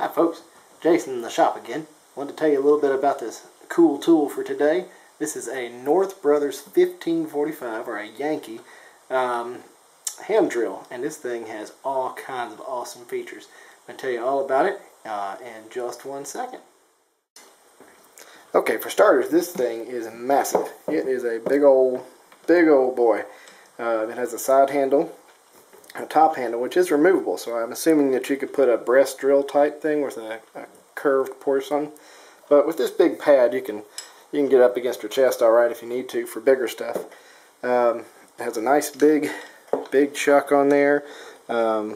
Hi folks, Jason in the shop again. Wanted to tell you a little bit about this cool tool for today. This is a North Brothers 1545, or a Yankee, hand drill. And this thing has all kinds of awesome features. I'm going to tell you all about it in just one second. Okay, for starters, this thing is massive. It is a big old boy. It has a side handle, a top handle, which is removable, so I'm assuming that you could put a breast drill type thing with a curved portion. But with this big pad, you can get up against your chest all right if you need to for bigger stuff. It has a nice big chuck on there. I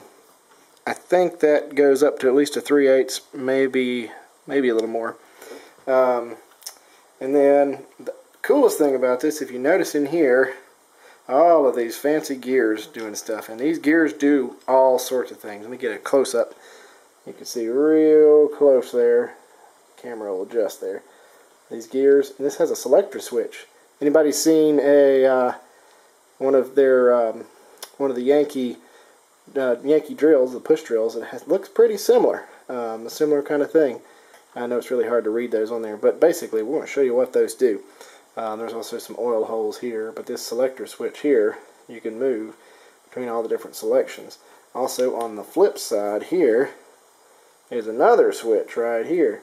think that goes up to at least a 3/8, maybe a little more. And then the coolest thing about this, if you notice in here, all of these fancy gears doing stuff, and these gears do all sorts of things. Let me get a close-up. You can see real close there. Camera will adjust there. These gears, and this has a selector switch. Anybody seen a one of the Yankee drills, the push drills? It looks pretty similar, a similar kind of thing. I know it's really hard to read those on there, but basically we want to show you what those do. There's also some oil holes here, but this selector switch here, you can move between all the different selections. Also on the flip side here is another switch right here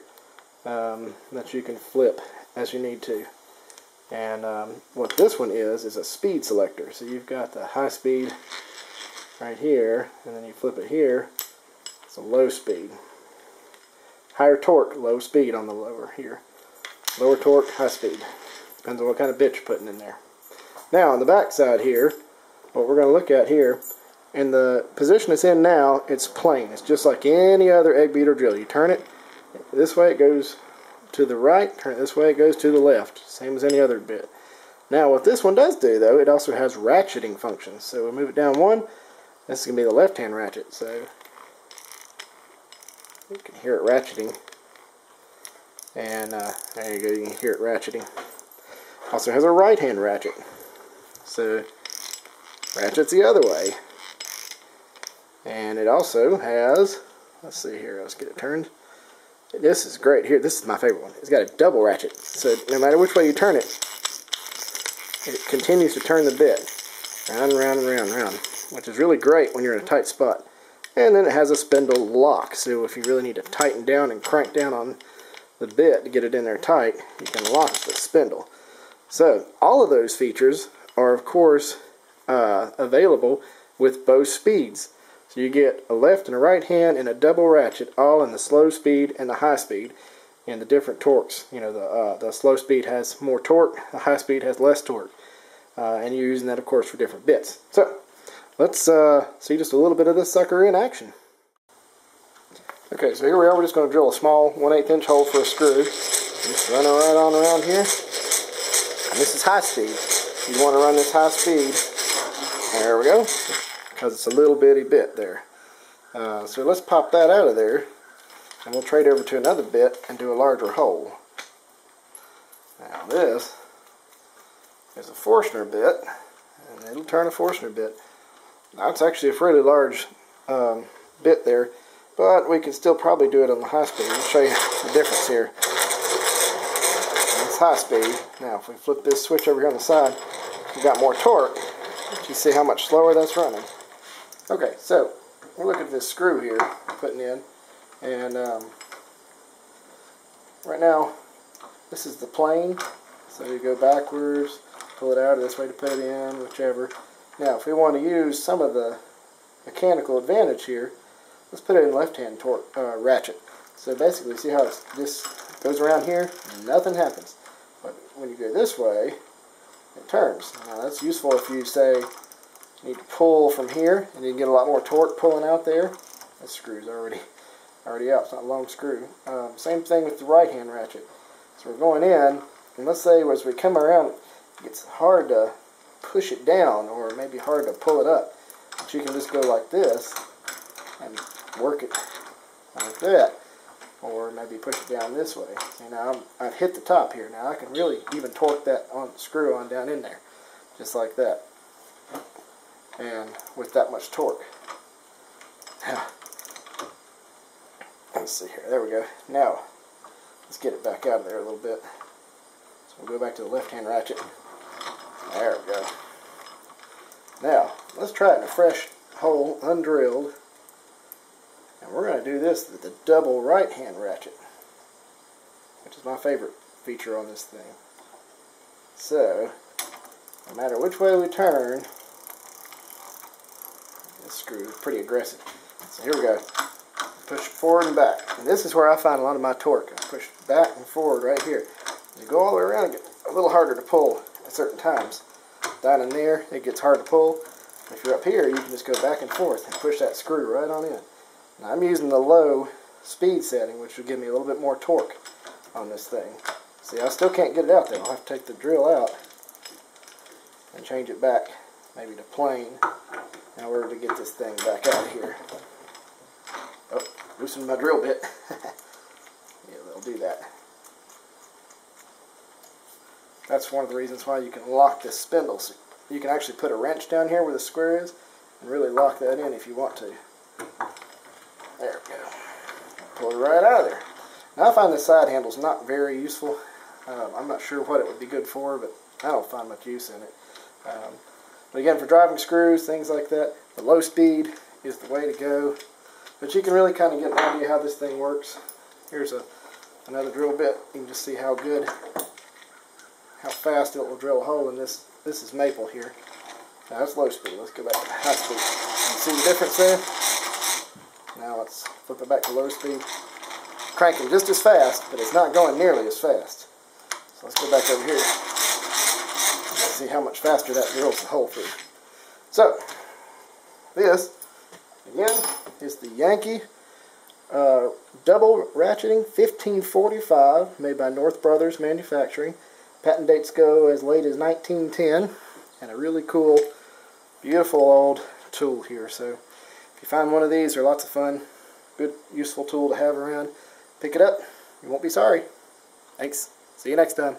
that you can flip as you need to. And what this one is a speed selector. So you've got the high speed right here, and then you flip it here, it's a low speed. Higher torque, low speed on the lower here. Lower torque, high speed. Depends on what kind of bit you're putting in there. Now on the back side here, what we're going to look at here, in the position it's in now, it's plain. It's just like any other egg beater drill. You turn it this way, it goes to the right. Turn it this way, it goes to the left. Same as any other bit. Now what this one does do though, it also has ratcheting functions. So we move it down one. This is going to be the left hand ratchet. So you can hear it ratcheting. And there you go, you can hear it ratcheting. Also has a right hand ratchet, so ratchets the other way. And it also has, let's see here, let's get it turned. This is great here, this is my favorite one. It's got a double ratchet, so no matter which way you turn it, it continues to turn the bit round and round and round and round, which is really great when you're in a tight spot. And then it has a spindle lock, so if you really need to tighten down and crank down on the bit to get it in there tight, you can lock the spindle. So all of those features are of course available with both speeds. So you get a left and a right hand and a double ratchet, all in the slow speed and the high speed, and the different torques. You know, the slow speed has more torque, the high speed has less torque, and you're using that of course for different bits. So let's see just a little bit of this sucker in action. Okay, so here we are. We're just going to drill a small 1/8" hole for a screw. Just running right on around here. And this is high speed. You want to run this high speed. There we go. Because it's a little bitty bit there. So let's pop that out of there. And we'll trade over to another bit and do a larger hole. Now this is a Forstner bit. And it'll turn a Forstner bit. That's actually a fairly large bit there. But we can still probably do it on the high speed. I'll show you the difference here. High speed. Now if we flip this switch over here on the side, you've got more torque. You see how much slower that's running. Okay, so we'll look at this screw here I'm putting in, and right now this is the plane, so you go backwards, pull it out, or this way to put it in, whichever. Now if we want to use some of the mechanical advantage here, let's put it in left hand torque ratchet. So basically, see how this goes around here and nothing happens. But when you go this way, it turns. Now that's useful if you say you need to pull from here, and you get a lot more torque pulling out there. That screw's already out. It's not a long screw. Same thing with the right hand ratchet. So we're going in, and let's say as we come around, it gets hard to push it down, or maybe hard to pull it up. But you can just go like this and work it like that. Or maybe push it down this way. See, now I've hit the top here. Now I can really even torque that screw on down in there, just like that, and with that much torque. Let's see here. There we go. Now, let's get it back out of there a little bit. So we'll go back to the left-hand ratchet. There we go. Now, let's try it in a fresh hole, undrilled. And we're going to do this with the double right-hand ratchet, which is my favorite feature on this thing. So, no matter which way we turn, this screw is pretty aggressive. So here we go. Push forward and back. And this is where I find a lot of my torque. I push back and forward right here. You go all the way around, it gets a little harder to pull at certain times. Down in there, it gets hard to pull. If you're up here, you can just go back and forth and push that screw right on in. Now I'm using the low speed setting, which will give me a little bit more torque on this thing. See, I still can't get it out there. I'll have to take the drill out and change it back, maybe to plane, in order to get this thing back out of here. Oh, loosened my drill bit. Yeah, they'll do that. That's one of the reasons why you can lock this spindle. So you can actually put a wrench down here where the square is and really lock that in if you want to. There we go. Pull it right out of there. Now I find this side handle's not very useful. I'm not sure what it would be good for, but I don't find much use in it. But again, for driving screws, things like that, the low speed is the way to go. But you can really kind of get an idea how this thing works. Here's another drill bit. You can just see how good, how fast it will drill a hole in this. This is maple here. Now that's low speed. Let's go back to high speed. You can see the difference there? Now let's flip it back to low speed. Cranking just as fast, but it's not going nearly as fast. So let's go back over here. Let's see how much faster that drills the hole through. So, this, again, is the Yankee double ratcheting 1545, made by North Brothers Manufacturing. Patent dates go as late as 1910, and a really cool, beautiful old tool here. So if you find one of these, they're lots of fun, good, useful tool to have around. Pick it up. You won't be sorry. Thanks. See you next time.